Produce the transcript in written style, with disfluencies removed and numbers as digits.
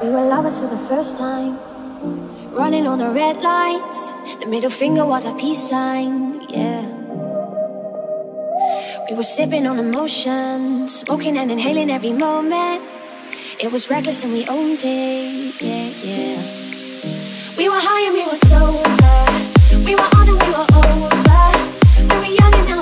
We were lovers for the first time, running on the red lights. The middle finger was a peace sign, yeah. We were sipping on emotion, smoking and inhaling every moment. It was reckless and we owned it, yeah, yeah. We were high and we were sober. We were on and we were over. We were young and